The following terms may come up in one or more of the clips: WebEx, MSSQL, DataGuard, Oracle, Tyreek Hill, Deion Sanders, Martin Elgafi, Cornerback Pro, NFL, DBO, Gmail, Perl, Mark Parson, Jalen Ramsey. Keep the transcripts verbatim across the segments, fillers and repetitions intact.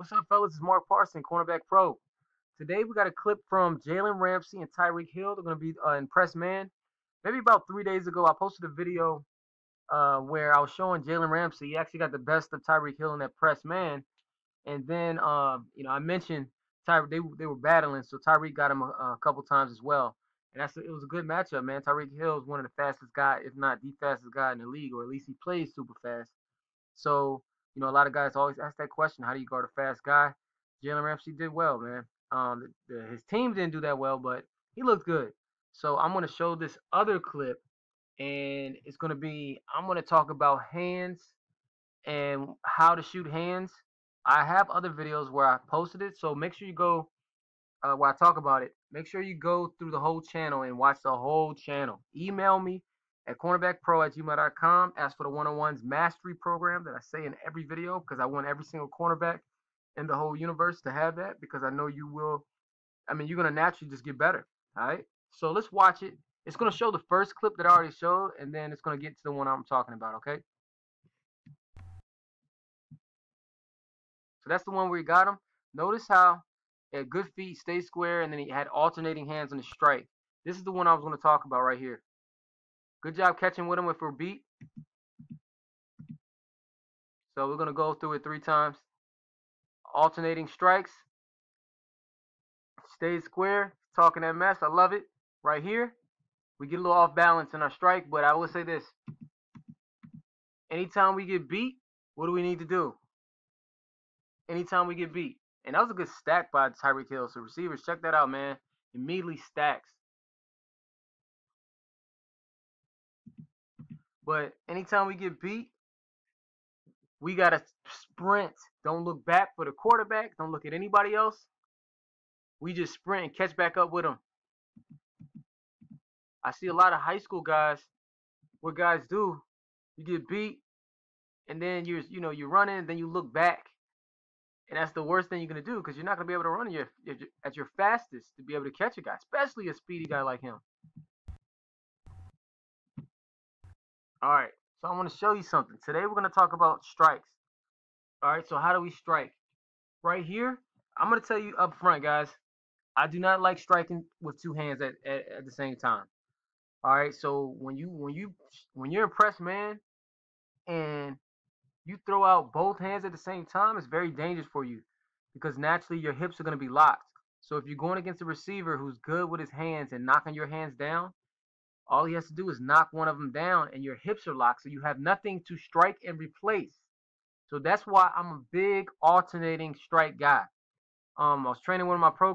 What's up, fellas? It's Mark Parson, Cornerback Pro. Today we got a clip from Jalen Ramsey and Tyreek Hill. They're going to be uh, in press man. Maybe about three days ago, I posted a video uh, where I was showing Jalen Ramsey. He actually got the best of Tyreek Hill in that press man. And then, uh, you know, I mentioned Tyreek. They, they were battling, so Tyreek got him a, a couple times as well. And that's, it was a good matchup, man. Tyreek Hill is one of the fastest guys, if not the fastest guy in the league, or at least he plays super fast. So, you know, a lot of guys always ask that question, how do you guard a fast guy? Jalen Ramsey did well, man. Um, the, the, his team didn't do that well, but he looked good. So I'm going to show this other clip, and it's going to be, I'm going to talk about hands and how to shoot hands. I have other videos where I posted it, so make sure you go, uh, where I talk about it, make sure you go through the whole channel and watch the whole channel. Email me at cornerback pro at gmail dot com. Ask for the one oh one's mastery program that I say in every video, because I want every single cornerback in the whole universe to have that, because I know you will. I mean, you're going to naturally just get better. All right. So let's watch it. It's going to show the first clip that I already showed, and then it's going to get to the one I'm talking about. Okay. So that's the one where he got him. Notice how he had good feet, stay square, and then he had alternating hands on the strike. This is the one I was going to talk about right here. Good job catching with him if we're beat. So we're going to go through it three times. Alternating strikes. Stays square. Talking that mess. I love it. Right here, we get a little off balance in our strike, but I will say this. Anytime we get beat, what do we need to do? Anytime we get beat. And that was a good stack by Tyreek Hill. So receivers, check that out, man. Immediately stacks. But anytime we get beat, we got to sprint. Don't look back for the quarterback. Don't look at anybody else. We just sprint and catch back up with them. I see a lot of high school guys. What guys do, you get beat, and then you're, you know, you're running, then you look back. And that's the worst thing you're going to do, because you're not going to be able to run your, at your fastest to be able to catch a guy, especially a speedy guy like him. All right, so I want to show you something. Today we're going to talk about strikes. All right, so how do we strike? Right here, I'm going to tell you up front, guys, I do not like striking with two hands at, at, at the same time. All right, so when, you, when, you, when you're a press man and you throw out both hands at the same time, it's very dangerous for you, because naturally your hips are going to be locked. So if you're going against a receiver who's good with his hands and knocking your hands down, all he has to do is knock one of them down, and your hips are locked, so you have nothing to strike and replace. So that's why I'm a big alternating strike guy. Um, I was training one of my pro,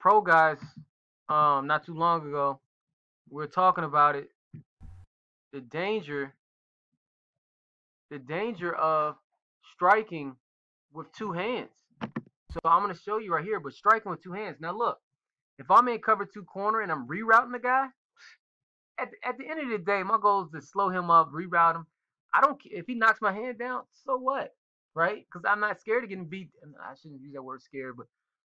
pro guys um, not too long ago. We were talking about it. The danger, the danger of striking with two hands. So I'm going to show you right here, but striking with two hands. Now look, if I'm in cover two corner and I'm rerouting the guy, At the, at the end of the day, my goal is to slow him up, reroute him. I don't care if he knocks my hand down. So what, right? Because I'm not scared of getting beat. I shouldn't use that word scared, but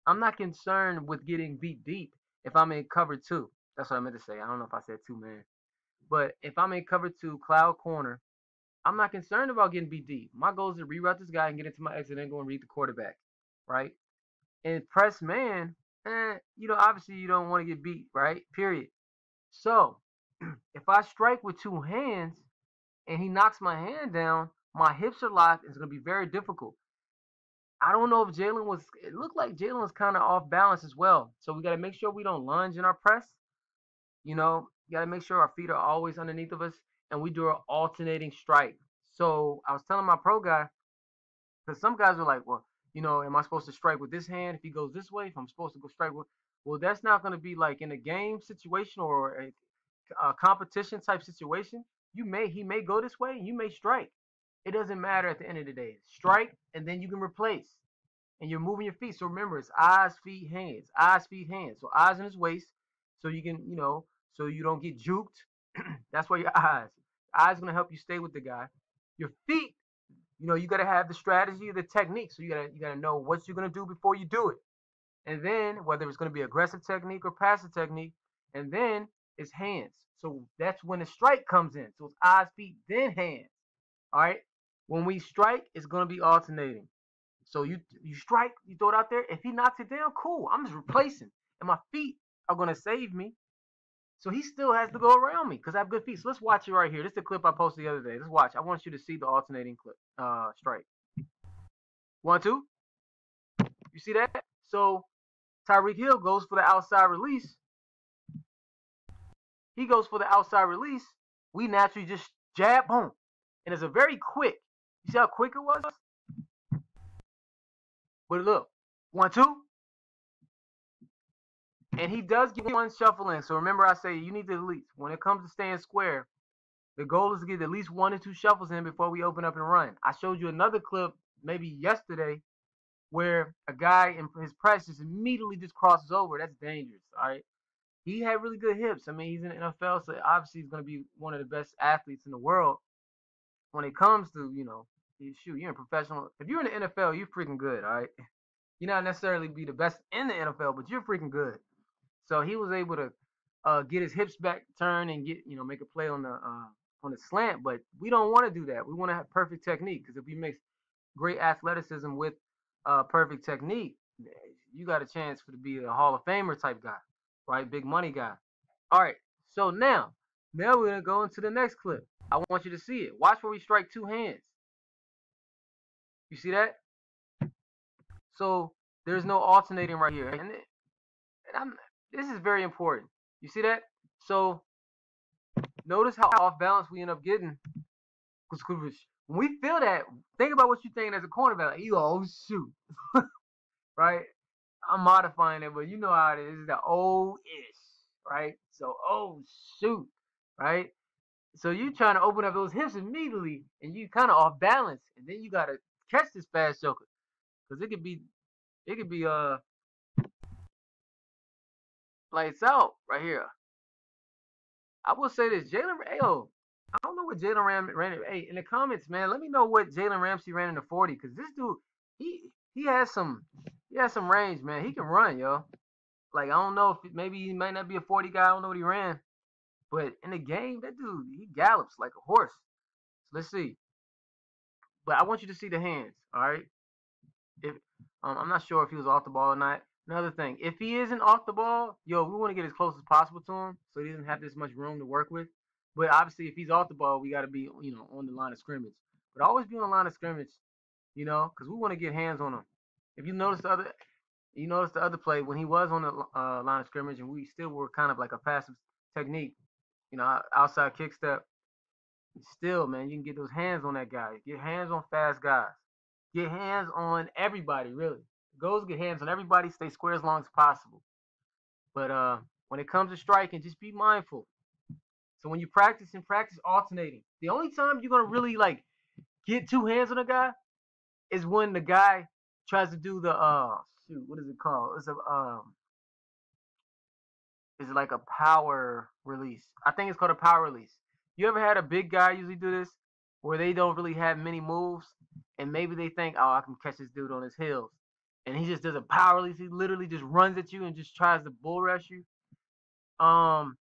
I'm not concerned with getting beat deep if I'm in cover two. That's what I meant to say. I don't know if I said two, man. But if I'm in cover two, cloud corner, I'm not concerned about getting beat deep. My goal is to reroute this guy and get into my exit angle and read the quarterback, right? And press man, eh, you know, obviously you don't want to get beat, right? Period. So if I strike with two hands and he knocks my hand down, my hips are locked, and it's going to be very difficult. I don't know if Jalen was – it looked like Jalen was kind of off balance as well. So we got to make sure we don't lunge in our press. You know, you got to make sure our feet are always underneath of us, and we do an alternating strike. So I was telling my pro guy, because some guys are like, well, you know, am I supposed to strike with this hand if he goes this way? If I'm supposed to go strike with – well, that's not going to be like in a game situation or a – Uh, competition type situation. You may he may go this way, and you may strike. It doesn't matter at the end of the day. Strike, and then you can replace. And you're moving your feet. So remember, it's eyes, feet, hands. Eyes, feet, hands. So eyes in his waist, so you can you know so you don't get juked. That's why your eyes. Eyes gonna help you stay with the guy. Your feet, you know, you gotta have the strategy, the technique. So you gotta you gotta know what you're gonna do before you do it. And then whether it's gonna be aggressive technique or passive technique, and then it's hands. So that's when the strike comes in. So it's eyes, feet, then hands. All right? When we strike, it's going to be alternating. So you you strike, you throw it out there. If he knocks it down, cool. I'm just replacing. And my feet are going to save me. So he still has to go around me because I have good feet. So let's watch it right here. This is the clip I posted the other day. Let's watch. I want you to see the alternating clip uh, strike. One, two. You see that? So Tyreek Hill goes for the outside release. He goes for the outside release. We naturally just jab, boom. And it's a very quick. You see how quick it was? But look, one, two. And he does get one shuffle in. So remember I say you need to at least, when it comes to staying square, the goal is to get at least one or two shuffles in before we open up and run. I showed you another clip maybe yesterday where a guy in his press just immediately just crosses over. That's dangerous, all right? He had really good hips. I mean, he's in the N F L, so obviously he's going to be one of the best athletes in the world. When it comes to, you know, shoot, you're in professional. If you're in the N F L, you're freaking good, all right? You're not necessarily be the best in the N F L, but you're freaking good. So he was able to uh, get his hips back turned and get, you know, make a play on the uh, on the slant. But we don't want to do that. We want to have perfect technique, because if we mix great athleticism with uh, perfect technique, you got a chance for to be a Hall of Famer type guy, right? Big money guy. All right. So now, now we're gonna go into the next clip. I want you to see it. Watch where we strike two hands. You see that? So there's no alternating right here, and, it, and I'm. This is very important. You see that? So notice how off balance we end up getting. When we feel that, think about what you're thinking as a cornerback. Like, you oh shoot, right? I'm modifying it, but you know how it is. It's the oh ish, right? So oh shoot, right? So you're trying to open up those hips immediately, and you kind of off balance, and then you gotta catch this fast joker, because it could be, it could be uh. Lights out right here. I will say this, Jalen. Ayo, I don't know what Jalen Ram ran. Hey, in the comments, man, let me know what Jalen Ramsey ran in the forty, because this dude, he he has some he has some range, man. He can run, yo. Like, I don't know if maybe he might not be a forty guy. I don't know what he ran, but in the game, that dude, he gallops like a horse. So let's see. But I want you to see the hands, all right? If um, I'm not sure if he was off the ball or not. Another thing, if he isn't off the ball, yo, we want to get as close as possible to him so he doesn't have this much room to work with. But obviously, if he's off the ball, we got to be, you know, on the line of scrimmage. But always be on the line of scrimmage, you know, because we want to get hands on him. If you notice the other, you notice the other play when he was on the uh, line of scrimmage and we still were kind of like a passive technique, you know, outside kick step. Still, man, you can get those hands on that guy. Get hands on fast guys. Get hands on everybody, really. Goes get hands on everybody, stay square as long as possible. But uh, when it comes to striking, just be mindful. So when you practice and practice alternating, the only time you're gonna really like get two hands on a guy is when the guy tries to do the uh shoot, what is it called? It's a um, is it like a power release? I think it's called a power release. You ever had a big guy usually do this, where they don't really have many moves, and maybe they think, oh, I can catch this dude on his heels. And he just does a power release. He literally just runs at you and just tries to bull rush you. Um,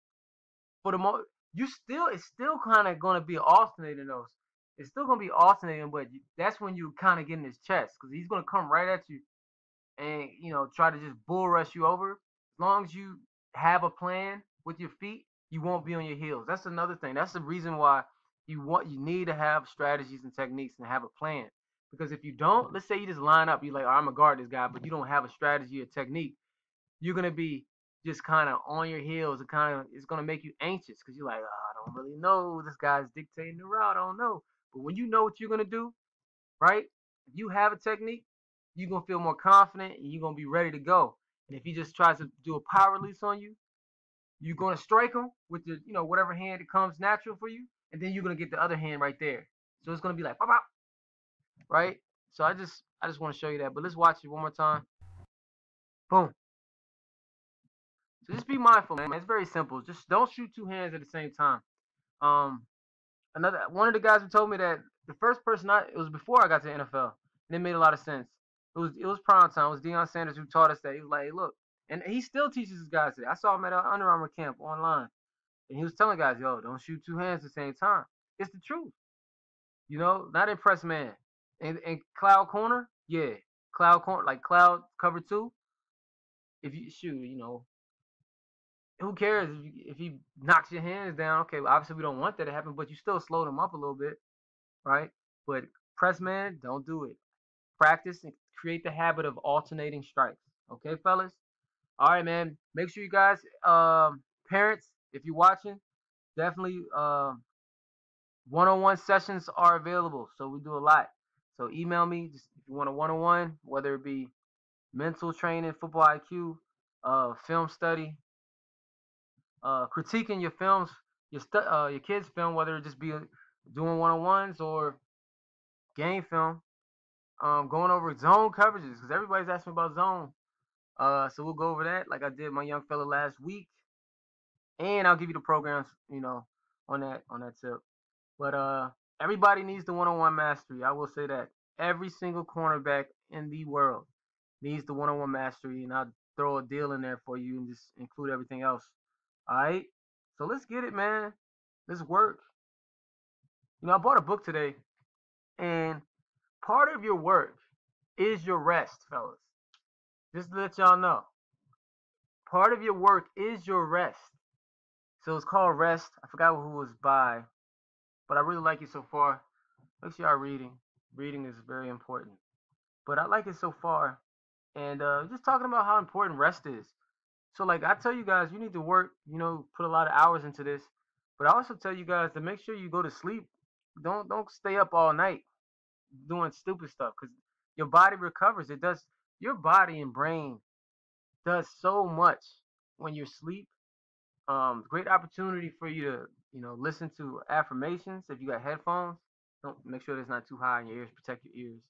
for the most, you still it's still kind of going to be alternating those. It's still going to be alternating, but that's when you kind of get in his chest, because he's going to come right at you and, you know, try to just bull rush you over. As long as you have a plan with your feet, you won't be on your heels. That's another thing. That's the reason why you want you need to have strategies and techniques and have a plan. Because if you don't, let's say you just line up, you're like, oh, I'm going to guard this guy, but you don't have a strategy or technique, you're going to be just kind of on your heels. And kind of, it's going to make you anxious, because you're like, oh, I don't really know. This guy's dictating the route. I don't know. But when you know what you're going to do, right, if you have a technique, you're going to feel more confident and you're going to be ready to go. And if he just tries to do a power release on you, you're going to strike him with the, you know, whatever hand that comes natural for you, and then you're going to get the other hand right there. So it's going to be like, pop, pop. Right? So I just I just want to show you that. But let's watch it one more time. Boom. So just be mindful, man. It's very simple. Just don't shoot two hands at the same time. Um another one of the guys who told me that the first person I it was before I got to the N F L, and it made a lot of sense. It was it was prime time. It was Deion Sanders who taught us that. He was like, hey, look. And he still teaches his guys today. I saw him at an Under Armour camp online. And he was telling guys, yo, don't shoot two hands at the same time. It's the truth. You know, not impressed, man. And, and cloud corner, yeah, cloud corner, like cloud cover two. If you shoot, you know, who cares if, you, if he knocks your hands down? Okay, well, obviously we don't want that to happen, but you still slowed him up a little bit, right? But press man, don't do it. Practice and create the habit of alternating strikes. Okay, fellas. All right, man. Make sure you guys, um, parents, if you're watching, definitely um, one-on-one sessions are available. So we do a lot. So email me just if you want a one-on-one, whether it be mental training, football I Q, uh, film study, uh, critiquing your films, your stu uh, your kids' film, whether it just be doing one-on-ones or game film, um, going over zone coverages because everybody's asking about zone. Uh, so we'll go over that like I did my young fella last week, and I'll give you the programs, you know, on that on that tip. But uh, everybody needs the one-on-one mastery. I will say that every single cornerback in the world needs the one-on-one mastery, and I'll throw a deal in there for you and just include everything else. All right, so let's get it, man. Let's work. You know, I bought a book today, and part of your work is your rest, fellas. Just to let y'all know, part of your work is your rest. So it's called Rest. I forgot who it was by, but I really like it so far. Make sure y'all reading. Reading is very important. But I like it so far. And uh, just talking about how important rest is. So, like, I tell you guys, you need to work, you know, put a lot of hours into this. But I also tell you guys to make sure you go to sleep. Don't don't stay up all night doing stupid stuff because your body recovers. It does. Your body and brain does so much when you're asleep. Um, great opportunity for you to, you know, listen to affirmations. If you got headphones, don't make sure it's not too high in your ears. Protect your ears.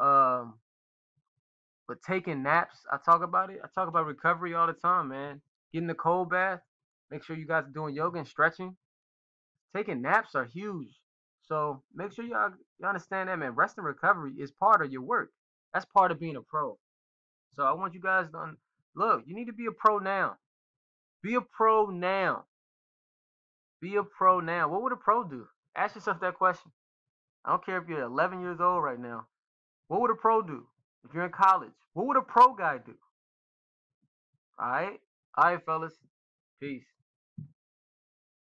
Um, but taking naps, I talk about it. I talk about recovery all the time, man. Getting the cold bath. Make sure you guys are doing yoga and stretching. Taking naps are huge. So make sure y'all you understand that, man. Rest and recovery is part of your work. That's part of being a pro. So I want you guys to look. You need to be a pro now. Be a pro now. Be a pro now. What would a pro do? Ask yourself that question. I don't care if you're eleven years old right now. What would a pro do? If you're in college, what would a pro guy do? All right? All right, fellas. Peace.